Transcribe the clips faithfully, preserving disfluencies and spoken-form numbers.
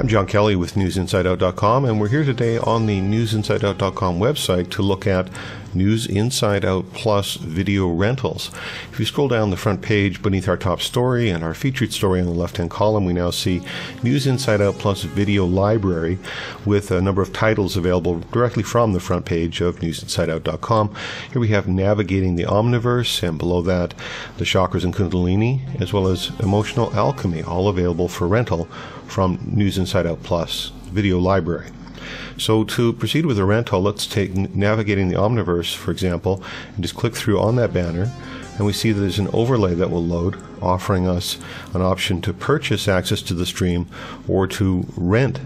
I'm Jon Kelly with news inside out dot com, and we're here today on the news inside out dot com website to look at NewsInsideOut Plus video rentals. If you scroll down the front page beneath our top story and our featured story on the left-hand column, we now see NewsInsideOut Plus video library with a number of titles available directly from the front page of news inside out dot com. Here we have Navigating the Omniverse, and below that, the Chakras and Kundalini, as well as Emotional Alchemy, all available for rental from NewsInsideOut Plus video library. So to proceed with the rental, let's take Navigating the Omniverse, for example, and just click through on that banner, and we see that there's an overlay that will load, offering us an option to purchase access to the stream or to rent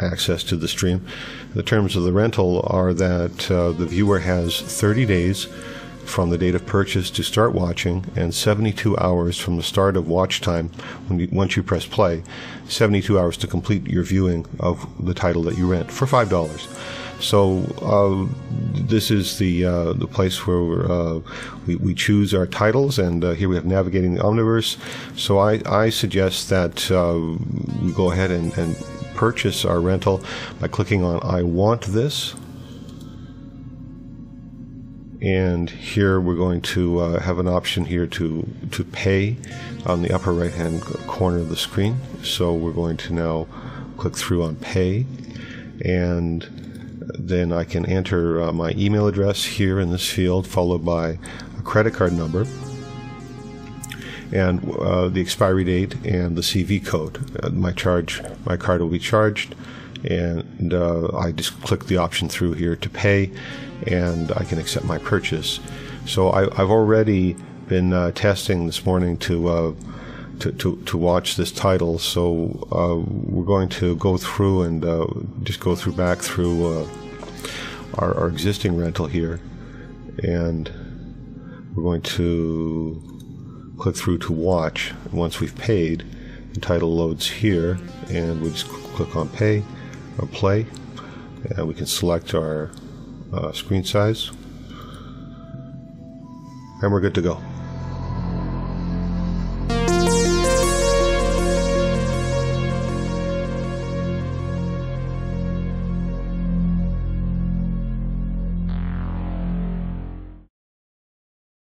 access to the stream. The terms of the rental are that uh, the viewer has thirty days from the date of purchase to start watching, and seventy-two hours from the start of watch time when you, once you press play, seventy-two hours to complete your viewing of the title that you rent for five dollars. So uh, this is the uh, the place where uh, we, we choose our titles, and uh, here we have Navigating the Omniverse. So I, I suggest that uh, we go ahead and, and purchase our rental by clicking on I want this. And here we're going to uh, have an option here to to pay on the upper right hand corner of the screen. So we're going to now click through on pay, and then I can enter uh, my email address here in this field, followed by a credit card number and uh, the expiry date and the C V code. Uh, my charge, my card will be charged. And uh, I just click the option through here to pay, and I can accept my purchase. So I, I've already been uh, testing this morning to, uh, to to to watch this title. So uh, we're going to go through and uh, just go through back through uh, our, our existing rental here, and we're going to click through to watch. Once we've paid, the title loads here, and we just click on pay. Or play, and we can select our uh, screen size, and we're good to go.